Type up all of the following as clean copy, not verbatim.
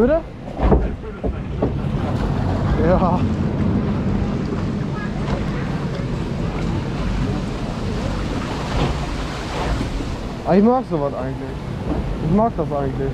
würde? Ja. Aber ich mag sowas eigentlich. Ich mag das eigentlich.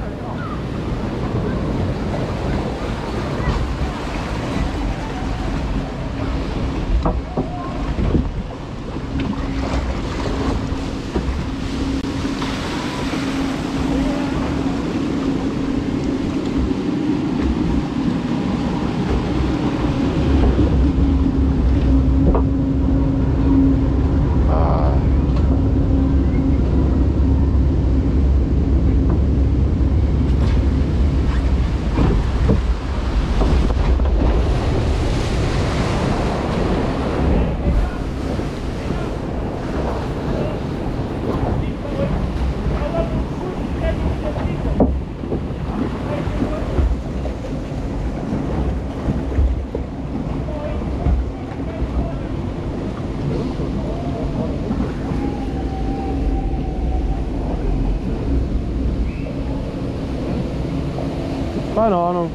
Keine Ahnung.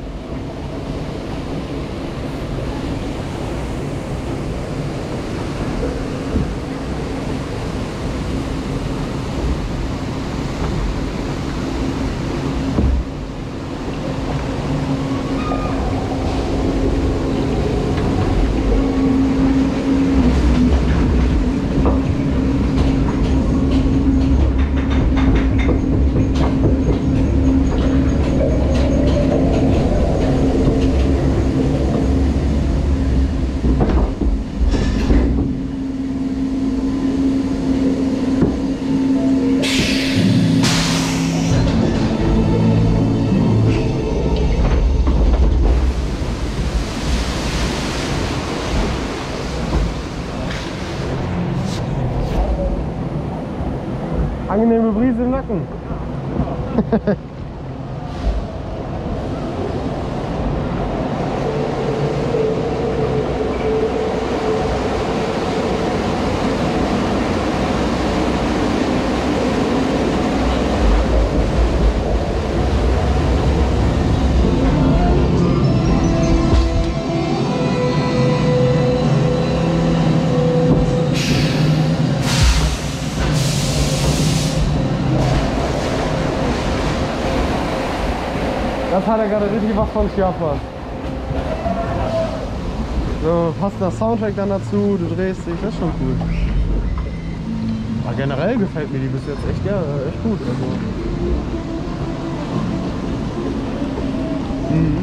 Angenehme Brise im Nacken. Das hat er gerade richtig was von Chiapas. So, passt der Soundtrack dann dazu, du drehst dich, das ist schon cool. Aber generell gefällt mir die bis jetzt echt, ja, echt gut. Also. Mhm.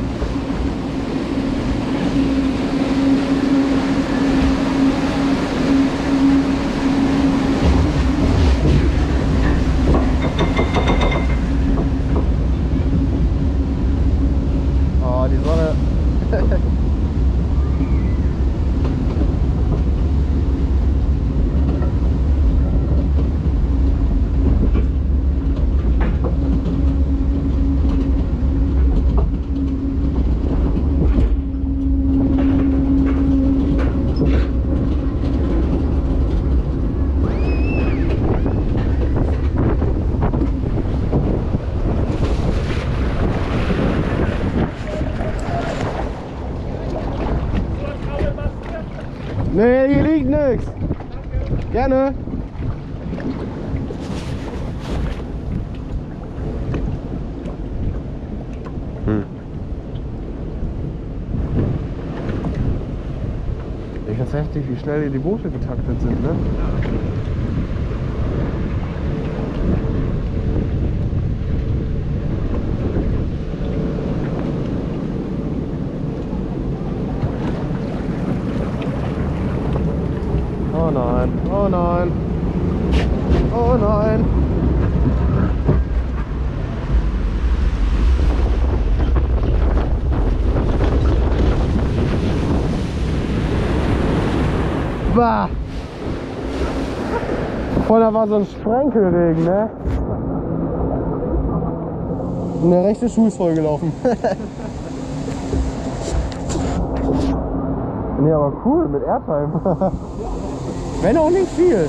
Nee, hier liegt nichts. Gerne. Ich weiß heftig, wie schnell hier die Boote getaktet sind, ne? Oh nein, oh nein, oh nein. Bah! Vorher da war so ein Sprenkelregen, ne? Und der rechte Schuh ist vollgelaufen. Ne, aber cool, mit Airtime. Wenn auch nicht viel.